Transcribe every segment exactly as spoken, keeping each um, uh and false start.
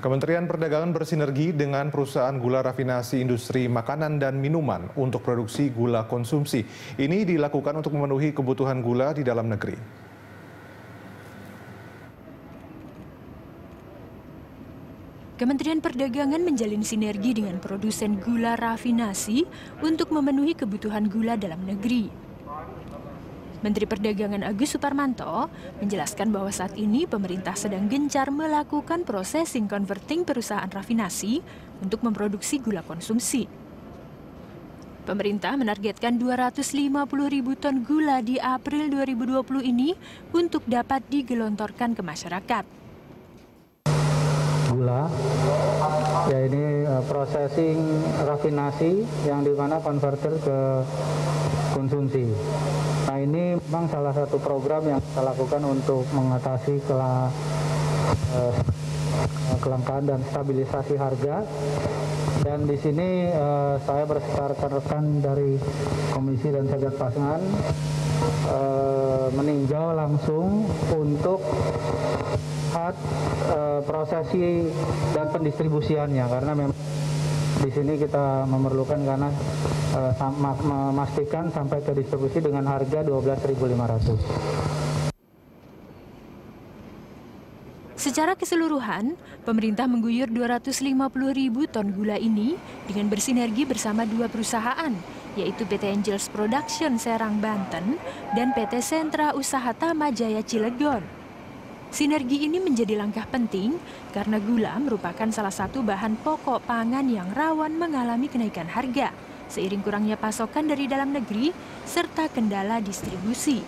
Kementerian Perdagangan bersinergi dengan perusahaan gula rafinasi industri makanan dan minuman untuk produksi gula konsumsi. Ini dilakukan untuk memenuhi kebutuhan gula di dalam negeri. Kementerian Perdagangan menjalin sinergi dengan produsen gula rafinasi untuk memenuhi kebutuhan gula dalam negeri. Menteri Perdagangan Agus Suparmanto menjelaskan bahwa saat ini pemerintah sedang gencar melakukan processing converting perusahaan rafinasi untuk memproduksi gula konsumsi. Pemerintah menargetkan dua ratus lima puluh ribu ton gula di April dua ribu dua puluh ini untuk dapat digelontorkan ke masyarakat. Gula, ya ini processing rafinasi yang dimana konverter ke konsumsi. Nah ini memang salah satu program yang kita lakukan untuk mengatasi kela, eh, kelangkaan dan stabilisasi harga. Dan di sini eh, saya berserta rekan-rekan dari Komisi dan Satgas Pangan eh, meninjau langsung untuk lihat eh, prosesi dan pendistribusiannya, karena memang di sini kita memerlukan karena eh, sama, memastikan sampai ke distribusi dengan harga dua belas ribu lima ratus. Secara keseluruhan, pemerintah mengguyur dua ratus lima puluh ribu ton gula ini dengan bersinergi bersama dua perusahaan, yaitu P T. Angels Production Serang Banten dan P T. Sentra Usaha Tama Jaya Cilegon. Sinergi ini menjadi langkah penting karena gula merupakan salah satu bahan pokok pangan yang rawan mengalami kenaikan harga seiring kurangnya pasokan dari dalam negeri serta kendala distribusi.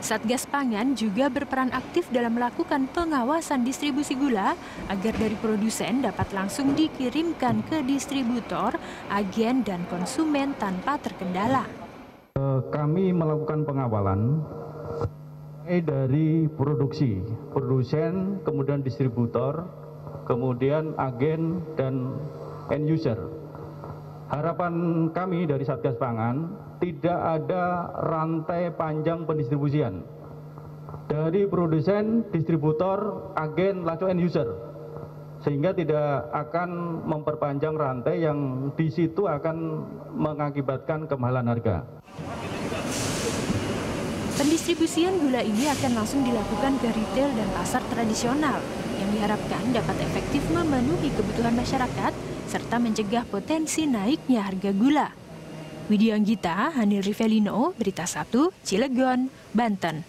Satgas Pangan juga berperan aktif dalam melakukan pengawasan distribusi gula agar dari produsen dapat langsung dikirimkan ke distributor, agen, dan konsumen tanpa terkendala. Kami melakukan pengawalan dari produksi, produsen, kemudian distributor, kemudian agen dan end user. Harapan kami dari Satgas Pangan tidak ada rantai panjang pendistribusian dari produsen, distributor, agen, langsung end user, sehingga tidak akan memperpanjang rantai yang di situ akan mengakibatkan kemahalan harga. Pendistribusian gula ini akan langsung dilakukan ke retail dan pasar tradisional yang diharapkan dapat efektif memenuhi kebutuhan masyarakat serta mencegah potensi naiknya harga gula. Widianggita, Hanil Rivelino, Berita Satu, Cilegon, Banten.